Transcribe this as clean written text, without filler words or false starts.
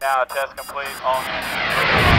Now test complete, all hands.